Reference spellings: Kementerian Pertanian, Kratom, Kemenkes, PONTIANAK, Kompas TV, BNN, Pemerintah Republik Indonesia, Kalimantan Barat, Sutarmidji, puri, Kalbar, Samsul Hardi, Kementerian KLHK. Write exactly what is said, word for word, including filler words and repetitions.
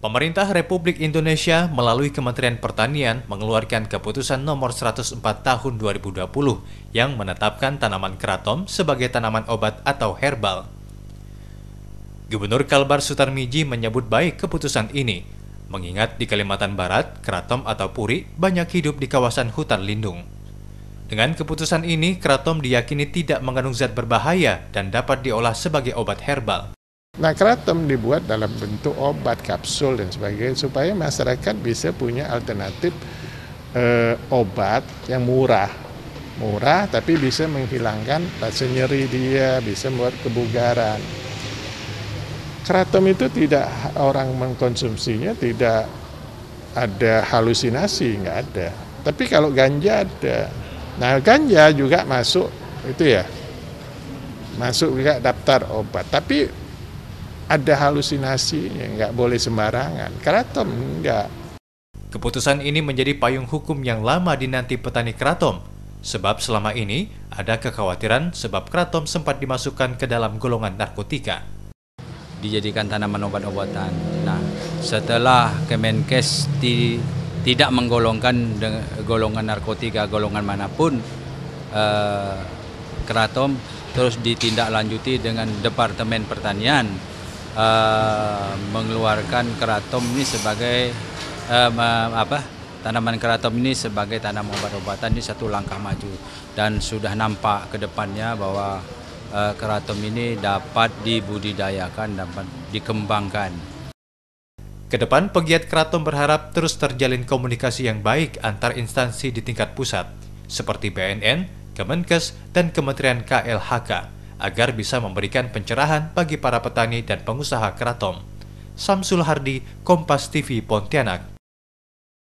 Pemerintah Republik Indonesia melalui Kementerian Pertanian mengeluarkan keputusan nomor seratus empat tahun dua ribu dua puluh yang menetapkan tanaman kratom sebagai tanaman obat atau herbal. Gubernur Kalbar Sutarmidji menyebut baik keputusan ini, mengingat di Kalimantan Barat, kratom atau puri banyak hidup di kawasan hutan lindung. Dengan keputusan ini, kratom diyakini tidak mengandung zat berbahaya dan dapat diolah sebagai obat herbal. Nah, kratom dibuat dalam bentuk obat, kapsul, dan sebagainya, supaya masyarakat bisa punya alternatif eh, obat yang murah. Murah, tapi bisa menghilangkan rasa nyeri dia, bisa membuat kebugaran. Kratom itu tidak, orang mengkonsumsinya tidak ada halusinasi, nggak ada. Tapi kalau ganja ada. Nah, ganja juga masuk, itu ya, masuk juga daftar obat. Tapi ada halusinasinya, nggak boleh sembarangan. Kratom enggak. Keputusan ini menjadi payung hukum yang lama dinanti petani kratom, sebab selama ini ada kekhawatiran sebab kratom sempat dimasukkan ke dalam golongan narkotika. Dijadikan tanaman obat-obatan. Nah, setelah Kemenkes ti, tidak menggolongkan golongan narkotika, golongan manapun, eh, kratom terus ditindaklanjuti dengan Departemen Pertanian. Uh, mengeluarkan kratom ini sebagai um, apa tanaman kratom ini sebagai tanaman obat-obatan, ini satu langkah maju, dan sudah nampak ke depannya bahwa uh, kratom ini dapat dibudidayakan, dapat dikembangkan. Kedepan pegiat kratom berharap terus terjalin komunikasi yang baik antar instansi di tingkat pusat seperti B N N, Kemenkes, dan Kementerian K L H K agar bisa memberikan pencerahan bagi para petani dan pengusaha kratom. Samsul Hardi, Kompas T V, Pontianak.